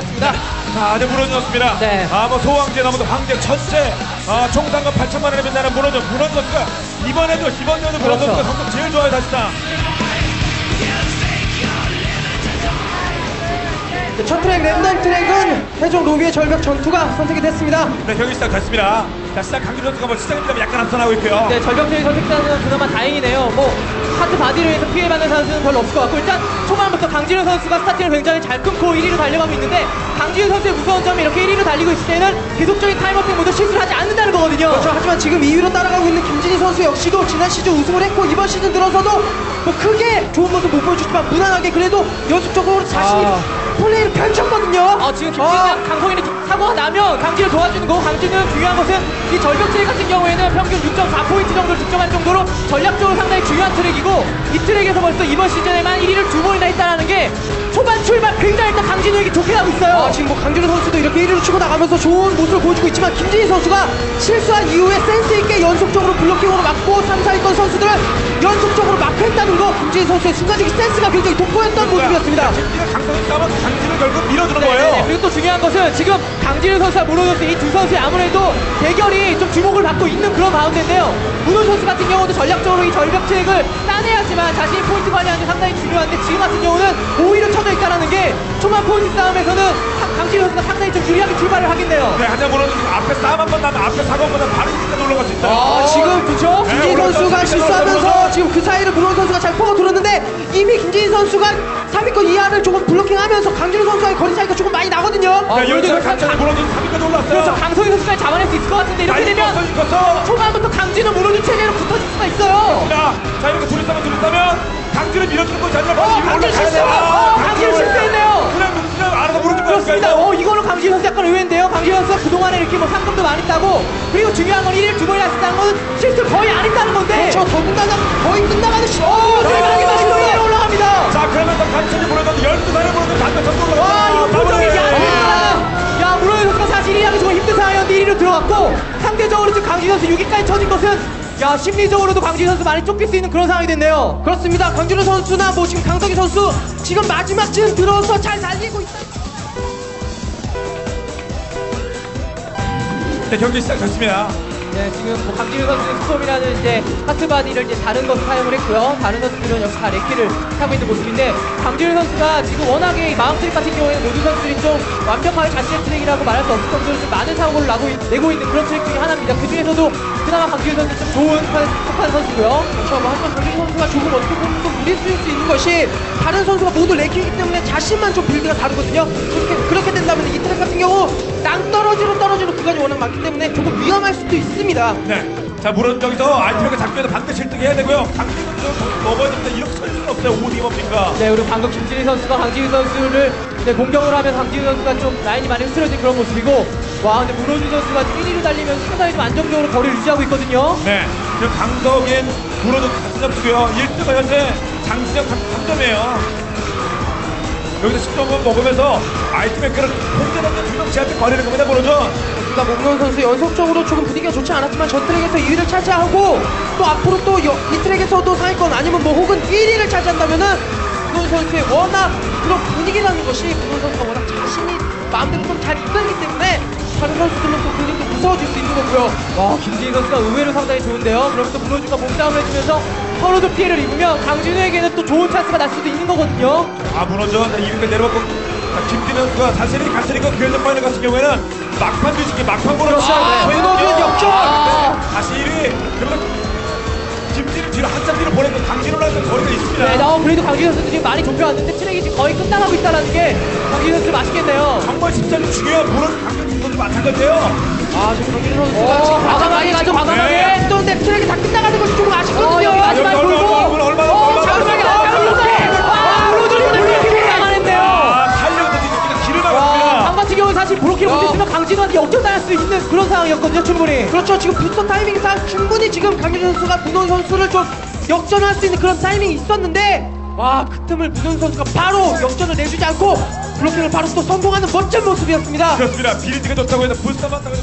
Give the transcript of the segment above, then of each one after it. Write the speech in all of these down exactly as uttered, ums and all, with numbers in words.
맞습니다. 자, 아주 무너졌습니다. 네. 아, 뭐 소황제, 나무도 황제, 천재. 아, 총상금 팔천만 원에 빛나는 문호준. 문호준가 이번에도 이번 년도 문호준가 그렇죠. 성적 제일 좋아요 사실상. 첫 트랙 랜덤 트랙은 세종 로비의 절벽 전투가 선택이 됐습니다. 네, 경기 시작됐습니다. 자, 시작 강규 선수가 뭐 시작입니다만 약간 앞서나고 있고요. 네, 절벽 트랙 선택자는 그나마 다행이네요. 뭐 하트 바디로 해서 피해받는 선수는 별로 없을 것 같고, 일단 초반부터 강진우 선수가 스타팅을 굉장히 잘 끊고 일 위로 달려가고 있는데, 강진우 선수의 무서운 점이 이렇게 일 위로 달리고 있을 때는 계속적인 타임어택 모두 실수를 하지 않는다는 거거든요. 그렇죠. 하지만 지금 이 위로 따라가고 있는 김진희 선수 역시도 지난 시즌 우승을 했고 이번 시즌 들어서도 뭐 크게 좋은 모습 못 보여주지만 무난하게 그래도 연속적으로 자신이 아... 플레이를 펼쳤거든요. 아, 지금 김진희가 아. 강성인이 사고가 나면 강진을 도와주는 거고, 강진은 중요한 것은 이 절벽 트랙 같은 경우에는 평균 육 점 사 포인트 정도를 득점할 정도로 전략적으로 상당히 중요한 트랙이고, 이 트랙에서 벌써 이번 시즌에만 일 위를 두 번이나 했다는 게 초반 출발 굉장히 일단 강진우에게 좋게 가고 있어요. 아, 지금 뭐 강진우 선수도 이렇게 일 위로 치고 나가면서 좋은 모습을 보여주고 있지만, 김진희 선수가 실수한 이후에 센스있게 연속적으로 블록킹으로 막고 삼, 사위권 선수들을 연속적으로 마크했다는 거, 김진희 선수의 순간적인 센스가 굉장히 돋보였던 그러니까, 모습이었습니다. 김진희가 강성인 싸워서 강진우 결국 밀어주는 네네, 거예요. 그리고 또 중요한 것은 지금 강진우 선수와 문호 선수 이 두 선수의 아무래도 대결이 좀 주목을 받고 있는 그런 가운데인데요. 문호 선수 같은 경우도 전략적으로 이 절벽 트랙을 따내야지만 자신이 포인트 관리하는 게 상당히 중요한데, 지금 같은 경우는 오히려 쳐져 있다는 게 초반 포인트 싸움에서는 강진우 선수가 상당히 좀 유리하게 출발을 하겠네요. 네, 하지만 문호 선수 앞에 싸움 한번 나면 앞에 사건 보다 바로 이기까지 올라갈 수 있어요. 아, 지금 그죠? 네, 김진희 선수가 실수하면서 지금 그 사이를 문호 선수가 잘 퍼고 들었는데, 이미 김진희 선수가 삼위권 이하를 조금 블로킹하면서 강진우 선수와의 거리 차이가 조금 많이 나거든요. 아, 네, 여기서 강진우 문호준 삼위까지 올랐어요. 그렇죠. 강성희 선수가 잡아낼 수 있을 것 같은데, 이렇게 되면 컸어, 초반부터 강진우 문호준 체제로 붙어질 수가 있어요. 자, 자, 이렇게 둘이 싸면 둘이 싸면 강진우 밀어주는 것이 아니라 바로 위로 올라가요. 아, 강진우 실패했네요. 그냥 문호준 알아서 무릎 꿇었습니다. 어, 이거는 강진우 선수 약간 의외인데요. 강진우 선수가 그동안에 이렇게 뭐 상금도 많이 따고, 그리고 중요한 건 일 일 두 번이나 했다는 건 실수 거의 안 했다는 건데, 그렇죠. 더군다나 거의 끝나가는 시점. 오, 대박이 많이 올라갑니다. 자, 그러면서 강진우 문호준 열두 살에 문호준 반대 전투 올라가. 와, 이거 표정이 야, 야, 문호준 선수가 사실 일 위 하기 정말 힘든 상황이었는데 일 위로 들어갔고, 상대적으로 지금 강진우 선수 육 위까지 쳐진 것은 야, 심리적으로도 강진우 선수 많이 쫓길 수 있는 그런 상황이 됐네요. 그렇습니다. 강진우 선수나 뭐 지금 강성희 선수 지금 마지막 쯤 들어서 잘 달리고 있다. 네, 경기 시작됐습니다. 네, 지금 뭐 강진우 선수는 스톰이라는 이제 하트바디를 이제 다른 것을 사용을 했고요. 다른 선수들은 역시 다 레키를 타고 있는 모습인데, 강진우 선수가 지금 워낙에 마음 트랙 같은 경우에는 모든 선수들이 좀 완벽하게 자신의 트랙이라고 말할 수 없을 정도로 좀 많은 사고를 나고, 내고 있는 그런 트랙 중에 하나입니다. 그 중에서도 그나마 강진우 선수 좀 좋은 속한 선수고요. 그렇죠. 뭐 하지만 강진우 선수가 조금 어떻게 보면 좀 무리수일 수 있는 것이, 다른 선수가 모두 레키이기 때문에 자신만 좀 빌드가 다르거든요. 그렇게, 그렇게 된다면 이 트랙 같은 경우 땅떨어지로 떨어지는 구간이 워낙 많기 때문에 조금 위험할 수도 있습니다. 네. 자, 물론 여기서 알트랙을 잡기 위해서 반드시 일 등 해야 되고요. 강진희 선수 넘어야 됩니다. 이렇게 설 수는 없어요. 오디 뭡니까? 네, 그리고 방금 김진희 선수가 강진희 선수를 네, 공격을 하면 강진희 선수가 좀 라인이 많이 흐트러진 그런 모습이고, 와, 근데 문호준 선수가 일 위로 달리면서 상당히 좀 안정적으로 거리를 유지하고 있거든요. 네. 지금 강덕인, 문호준 삼 점이고요. 일 등은 현재 장진영 삼 점이에요. 여기서 십 점을 먹으면서 아이템의 끌을 혼자던데 두명 제한테 버리는 겁니다, 문호준. 그러니까 문호준 선수 연속적으로 조금 분위기가 좋지 않았지만 저 트랙에서 이 위를 차지하고, 또 앞으로 또 이 트랙에서도 상위권 아니면 뭐 혹은 일 위를 차지한다면은 문호준 선수의 워낙 그런 분위기라는 것이, 문호준 선수가 워낙 자신이 마음대로 좀 잘 이끌기 때문에 다른 선수들로서 분위기도 무서워질 수 있는 거고요. 와, 김진희 선수가 의외로 상당히 좋은데요. 그러면서 문호준과 몸싸움을 해주면서 서로도 피해를 입으면 강진우에게는 또 좋은 찬스가 날 수도 있는 거거든요. 아, 문호준 이 위까지 내려왔고, 김진희 선수가 사실이 가스리고 결전 파이널 같은 경우에는 막판 뒤집기, 막판 보러 시작을 했어요. 문호준 역전! 다시 일 위! 그러면 김진희 뒤로 한참 뒤로 보내고 강진우랑 거리가 있습니다. 네, 어, 그래도 강진우 선수 지금 많이 좁혀왔는데 트랙이 지금 거의 끝나가고 있다는 게 강진우 선수 맛있겠네요. 정말 진짜 중요한 물은 강진우 선수 마찬가지예요. 아, 지금 강진우 선수가 지금 과감하게 가죠, 과감하게. 그런데 트랙이 다 끝나가는 것이 조금 아쉽거든요. 어, 마지막에 어, 돌고. 얼마나, 얼마나, 얼마나. 자극적이 나가요. 브로드리는 브로킹을 당하는데요. 아, 탄력도 뒤집기가 길을 막았습니다. 방 같은 경우는 사실 브로킹을 못했지만 강진우한테 역전당할 수 있는 그런 상황이었거든요, 충분히. 그렇죠. 지금 부스터 타이밍상 충분히 지금 강진우 선수가 문호준 선수를 좀 역전할 수 있는 그런 타이밍이 있었는데, 와, 그 틈을 문호준 선수가 바로 역전을 내주지 않고 블로킹을 바로 또 성공하는 멋진 모습이었습니다. 그렇습니다. 빌드가 좋다고 해서 부스터 맞다고 해서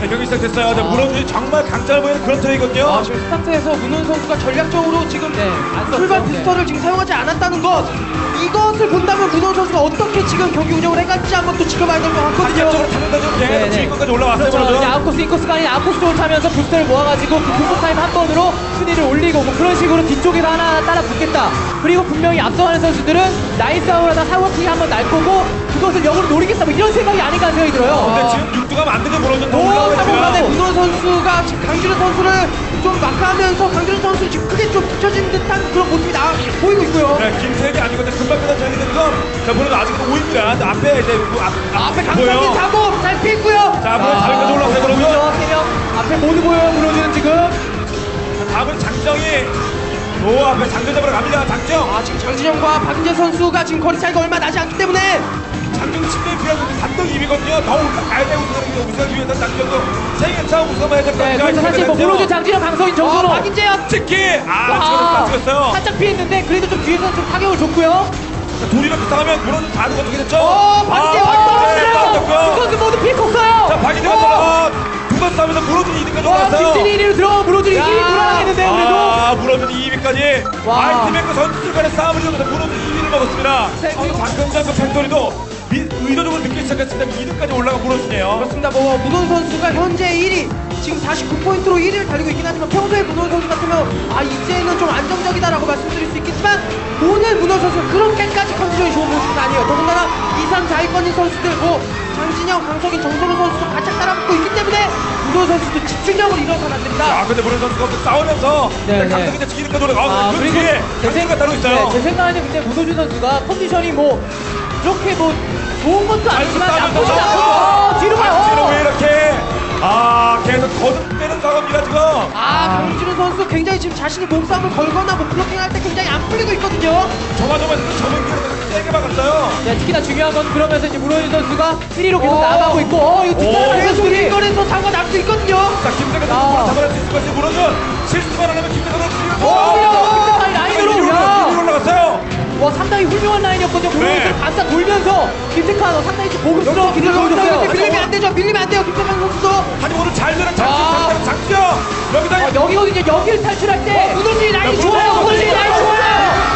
네, 경기 시작됐어요. 아. 문호준이 정말 강자를 보이는 그런 트레이거든요. 아, 지금 스타트에서 문호준 선수가 전략적으로 지금 네, 출발 부스터를 지금 사용하지 않았다는 것, 이것을 본다면 문호준 선수가 어떻게 지금 경기 운영을 해갈지 한번 또 지켜봐야 될 것 같거든요. 네, 지금까지 올라왔어요. 그렇죠. 아웃코스, 인코스가 아닌 아웃코스로 타면서 부스터를 모아가지고 그 공포 타임 한 번으로 순위를 올리고 뭐 그런 식으로 뒤쪽에서 하나하나 따라 붙겠다. 그리고 분명히 앞서가는 선수들은 라인 싸움을 하다 사고킹이 한번 날 거고 그것을 역으로 노리겠다 뭐 이런 생각이 아닌가 생각이 들어요. 아, 근데 지금 육두가 만드는 문호준 선수가 사고간에 문호준 선수가 지금 강준호 선수를 좀 마크하면서 강준호 선수를 지금 크게 좀 붙여진 듯한 그런 모습이 나 보이고 있고요. 네, 김세혁이 아니고 금방 끝난 전이는 건 자, 문호준 아직도 오입니다. 앞에 이제 뭐, 앞, 앞, 앞에 강성진 사고 잘 피했고요. 자, 문호준 다리까지 올라오세요. 그러면 앞에 모두 보여요. 문호준은 지금 다음은 장정이. 오, 앞에 장정잡으러 갑니다. 장정! 아, 지금 장진영과 박은재 선수가 지금 거리 차이가 얼마 나지 않기 때문에 장정 십 대 비하고 삼 점 이이거든요. 더 우승 가야 되고 우승하기 위해서 장정도 세계 처음 우승해야 될 겁니다. 그래서 사실 뭐 문호준, 장진영, 강성인 정도로 아, 박은재야! 특히! 아, 지금 빠졌어요. 살짝 피했는데 그래도 좀 뒤에서 좀 타격을 줬고요. 자, 둘이랑 부탁하면 문호준 다 죽어도 되겠죠? 어, 박은재! 아, 박은재! 모두 피해 컸어요! 자, 박은재가 떨어졌어! 두번 싸우면서 문호준이 이득까지 올라왔어요. 김진이 일 위로 들어가고 문호준이 이 위로 들어가겠는데요. 그래도 아, 문호준이 이 위까지 아이티맥과 선수들 간의 싸움을 이루면서 문호준이 이 위를 먹었습니다. 박근장 그 팩토리도 의도적으로 늦게 시작했습니다. 이 위까지 올라간 문호준이에요. 그렇습니다. 뭐 문호준 선수가 현재 일 위, 지금 사십구 포인트로 일 위를 달리고 있긴 하지만 평소에 문호준 선수 같으면 아, 이제는 좀 안정적이다라고 말씀드릴 수 있겠지만 오늘 문호준 선수는 그렇게까지 컨디션이 좋은 모습은 아니에요. 더군다나 이, 삼, 사위권인 선수들 뭐 장진영, 강석인, 정선우 선수도 바짝 따라붙고 있기 때문에 문호준 선수도 집중력을 잃어서는 안 됩니다. 아, 근데 문호준 선수가 싸우면서 강석인한테 지기니까 노래가 아, 그 뒤에 강석이가 따로 있어요. 네, 제 생각에는 근데 문호준 선수가 컨디션이 뭐 이렇게 뭐 좋은 것도 아니지만 나쁘지 않고 뒤로 가요. 박진호 왜 이렇게 아, 계속 거듭되는 상황입니다 지금. 아, 강진호 선수 굉장히 지금 자신이 몸싸움을 걸거나 뭐 블로킹할 때 굉장히 안 풀리고 있거든요. 조마조마해서 저변기로 세게 막았어요. 네, 특히나 중요한 건 그러면서 이제 문호준 선수가 일 위로 계속 나아가고 있고 어, 이거 뒷사람 계속 일거리에서 사고가 날 수 있거든요. 자, 김태가 선수가 잡아낼 수 있을 것 같아요. 문호준 실수만 안 하면 김태가 선수가 오, 김태가 라인으로 올라갔어요. 와, 상당히 훌륭한 라인이었거든요. 문호준을 네. 감싸 돌면서 김태칸 상당히 고급스러워. 밀리면 안 되죠. 밀리면 안 돼요. 김태칸 선수도. 아니, 오늘 잘 되는 장수, 장수, 여기다. 아, 여기거든요. 여기를 탈출할 때. 문호준이 라인이 야, 좋아요. 문호준이 라인이 좋아요.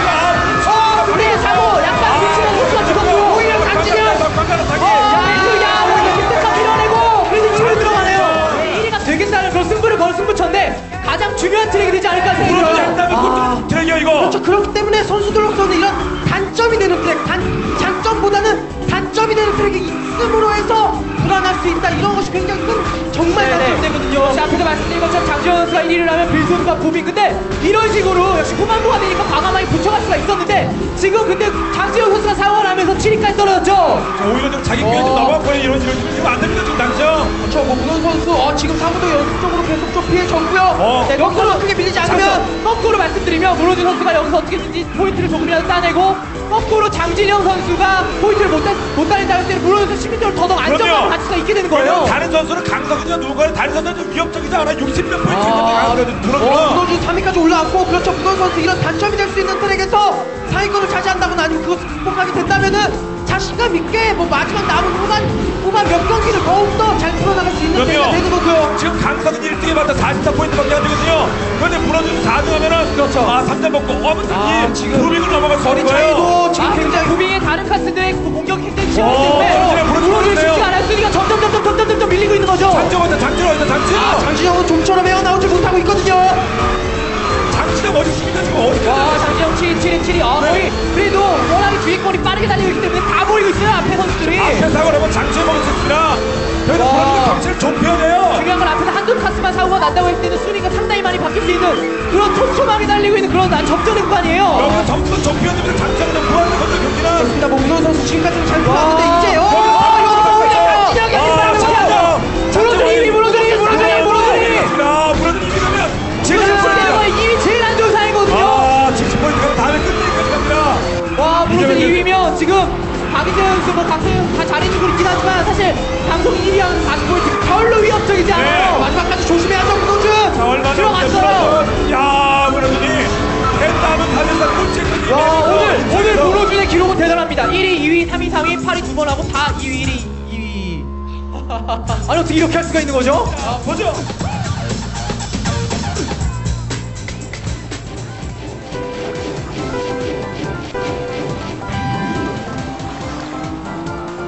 어, 근데 사고 약간 미치는 선수가 죽었고요. 오히려 장진영. 야, 야, 오히려 김태칸 밀어내고. 그래서 집에 들어가네요. 일 위가 되겠다는 그런 승부를 건 승부처인데. 가장 중요한 트랙이 되지 않을까 생각해요. 트랙이요 이거. 그렇죠. 그렇기 때문에 선수들로서는 이런 단점이 되는 트랙, 단 장점보다는 단점이 되는 트랙이 있음으로 해서 불안할 수 있다. 이런 것이 굉장히 큰 정말 단점되거든요. 자, 그래서 말씀드린 것처럼 장지원 선수가 일 위를 하면 빌드업과 부빙. 근데 이런 식으로 역시 후반부가 되니까 과감하게 붙여갈 수가 있었는데 지금 근데 장지원 선수가 사고를 하면서 칠 위까지 떨어졌죠. 오히려 좀 자기 기회를 좀 넘어갔고요. 이런 식으로 지금 안 됩니다. 지금 당점. 그렇죠. 뭐 문호준 선수 어, 지금 사고도 연속적으로 계속 좀 피해줬고요. 어. 네, 거꾸로 크게 밀리지 않으면 거꾸로 말씀드리면 문호준 선수가 여기서 어떻게든지 포인트를 조금이라도 따내고 거꾸로 장진영 선수가 포인트를 못, 못 따낸다는 때는 문호준 선수 심리적으로 더더욱 안정감을 가질 수가 있게 되는 거예요. 다른 선수는 강석이나 누군가는 다른 선수는 좀 위협적이지 않아. 육십 몇 포인트 강석이가 들어오고 문호준 삼 위까지 올라왔고 그렇죠. 문호준 선수 이런 단점이 될 수 있는 트랙에서 사 위권을 차지한다거나 아니면 그것을 극복하게 된다면은 자신감 있게 뭐 마지막 남은 후반 후반 몇 경기를 더욱더 잘 풀어나갈 수 있는 트랙이 되는 거고요. 지금 강석은 일 등에 맞다 사십사 포인트밖에 안 되고 그런데 문호준 사 등 하면은 그렇죠. 아, 삼 점 먹고 어머니 아, 지금 부빙을 넘어가서 거리 차이도 지금 아, 굉장히 부빙의 다른 카스들의 공격 힘든 치열한데 문호준 쉽지 않아요. 순위가 점점 점점 점점 점점 밀리고 있는 거죠. 장점 어때? 장점 어때? 장점. 아, 장진영은 좀처럼 헤어나오지 못하고 있거든요. 장진영 어디십니까 지금 어디? 와, 장진영 칠, 칠, 칠, 칠. 아, 거의 그래도 워낙에 주위권이 빠르게 달리고 있기 때문에 다 보이고 있어요. 앞에 선수들이. 앞에 사고를 한번 장점 먹을 수 있습니다. 그래서 문호준 경치를 좁혀야 돼요. 중요한 건 앞에서 한두 카스만 사고가 난다고 했을 때는 순위가 상당히 많이 바뀔 수 있는 그런 촘촘하게 달리고 있는 그런 난 접전 구간이에요. 여기서 점수는 좁혀지면서 장점은 좀 부활하는 거죠. 경기는 그렇습니다. 뭐 문호준 선수 지금까지는 잘 불렀는데 이제요. 아, 이거 장진영이 장진영 장진영 이미 문호준 이미 문호준 이미 문호준 이미 문호준 이미 그러면 지금 이 위 제일 안 좋은 상황이거든요. 아, 지금 포인트가 다음에 끝내기까지 갑니다. 와, 문호준 이 위면 지금 박인재 선수 뭐 각성 다 잘해주고 있긴 하지만 사실 방송 일 위하는 사십 포인트 별로 위협적이지 않아요. 네. 마지막까지 조심해야죠. 문호준 들어갔어요. 야, 문호준이 팬다면 다면서 꿀찌. 와, 오늘 오늘 문호준의 기록은 대단합니다. 일 위, 이 위, 삼 위, 삼 위, 팔 위 두 번 하고 다 이 위, 일 위, 이 위. 아니 어떻게 이렇게 할 수가 있는 거죠? 자, 보죠.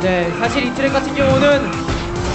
네, 사실 이 트랙 같은 경우는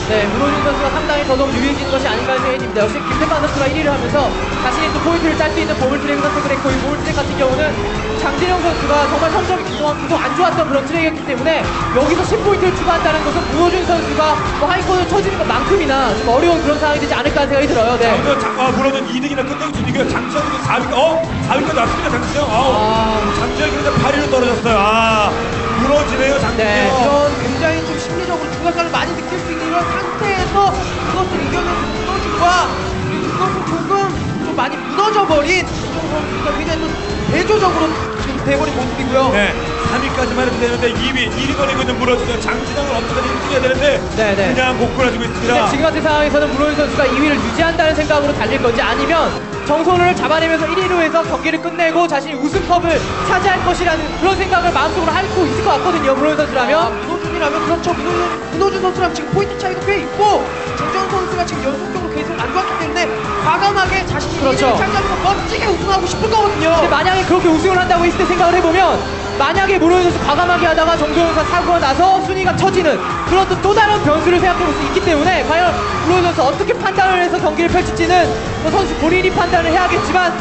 네, 문호준 선수가 상당히 더더욱 유리해지는 것이 아닌가 하는 생각이 듭니다. 역시 김태판 선수가 일 위를 하면서 자신이 또 포인트를 딸 수 있는 보물 트랙을 선택을 했고, 이 보물 트랙 같은 경우는 장진영 선수가 정말 성적이 그동안 계속 안 좋았던 그런 트랙이었기 때문에 여기서 십 포인트를 추가한다는 것은 문호준 선수가 뭐 하위권을 쳐지는 것만큼이나 좀 어려운 그런 상황이 되지 않을까 하는 생각이 들어요. 네. 아, 문호준 이 등이나 끝내고 주니까 장진영이 사 위, 어? 사 위까지 왔습니다, 장진영. 아, 장진영이 그래서 팔 위로 떨어졌어요. 아. 무너지네요, 장진영. 네, 그런 굉장히 좀 심리적으로 중간감을 많이 느낄 수 있는 이런 상태에서 그것을 이겨내는 문호준과 그리고 그것을 조금 좀 많이 무너져버린 그러니까 굉장히 좀 대조적으로 지금 돼버린 모습이고요. 네, 삼 위까지만 해도 되는데 이 위, 일 위 거리고 있는 문호준, 장진영을 어떻게든 일으켜야 되는데 네, 네. 그냥 못 끌어주고 있습니다. 근데 지금 같은 상황에서는 문호준 선수가 이 위를 유지한다는 생각으로 달릴 건지 아니면 정선호를 잡아내면서 일 위로 해서 경기를 끝내고 자신이 우승컵을 차지할 것이라는 그런 생각을 마음속으로 앓고 있을 것 같거든요. 문호준 선수라면. 아, 문호준이라면 그렇죠. 문호준, 문호준 선수랑 지금 포인트 차이가 꽤 있고 정재훈 선수가 지금 연속적으로 계속 안 좋았기 때문에 과감하게 자신이 그렇죠. 일 위를 차지하면서 멋지게 우승하고 싶을 거거든요. 근데 만약에 그렇게 우승을 한다고 했을 때 생각을 해보면 만약에 문호준 선수 과감하게 하다가 정재훈 선수 사고가 나서 순위가 처지는 그런 또 다른 변수를 생각해볼 수 있기 때문에 과연 문호준 선수 어떻게 판단을 해서 경기를 펼칠지는 뭐 선수 본인이 판단을 해야겠지만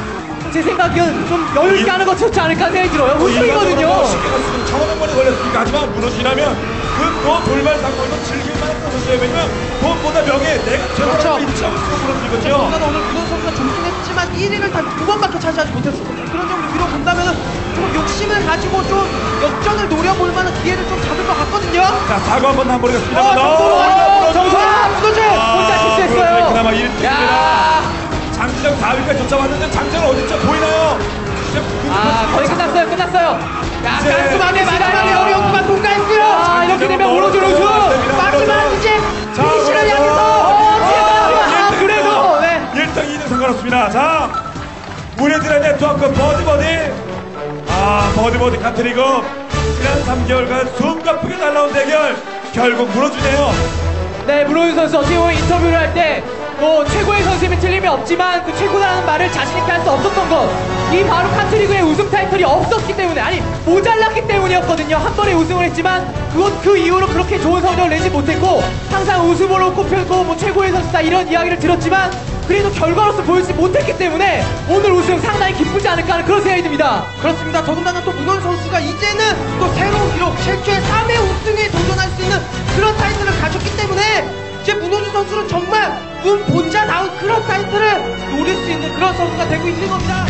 제 생각은 좀 여유 있게 하는 것이 좋지 않을까 생각이 들어요. 우승이거든요. 쉽게 갔으면 천만 원이 걸렸으니까 하지만 문호준이라면 그또 돌발 사고에도 즐길만 했던 선수예요. 왜냐면 돈보다 명예 내가 최고라고 인정 그렇죠. 그러니까 오늘 문호준 선수가 좋긴 했지만 일 위를 단 두 번밖에 차지하지 못했어요. 그런 점을 위로 본다면은 좀 욕심을 가지고 좀 역전을 노려볼 만한 기회를 좀 잡을 것 같거든요. 자, 사과 한번 남버리겠습니다. 어, 정선아, 문호준! 혼자 실수했어요. 아, 그나마 일 등입니다. 장진영 사 위까지 쫓아왔는데 장진영 어딨죠? 보이나요? 아, 거의 끝났어요, 끝났어요. 야, 깔끔하게 마지막에 어려움만 통과했고요. 아, 이렇게 되면 문호준 우승! 마지막 이제 피니시를 향해서 어, 지금 그래도 일 등, 이 등 상관없습니다. 자, 우리들의 네트워크 버디버디. 아, 버디버디카트리그 지난 삼 개월간 숨가쁘게 날라온 대결 결국 무너지네요. 네, 문호준 선수 어떻게 보면 인터뷰를 할 때 뭐 최고의 선수임이 틀림이 없지만 그 최고라는 말을 자신있게 할 수 없었던 것, 이 바로 카트리그의 우승 타이틀이 없었기 때문에, 아니 모자랐기 때문이었거든요. 한 번에 우승을 했지만 그것 그 이후로 그렇게 좋은 성적을 내지 못했고 항상 우승으로 꼽혔고 뭐 최고의 선수다 이런 이야기를 들었지만 그래도 결과로서 보이지 못했기 때문에 오늘 우승 상당히 기쁘지 않을까 하는 그런 생각이 듭니다. 그렇습니다. 더군다나 또 문호준 선수가 이제는 또 새로운 기록, 최초의 삼 회 우승에 도전할 수 있는 그런 타이틀을 가졌기 때문에 이제 문호준 선수는 정말 운 본자 나온 그런 타이틀을 노릴 수 있는 그런 선수가 되고 있는 겁니다.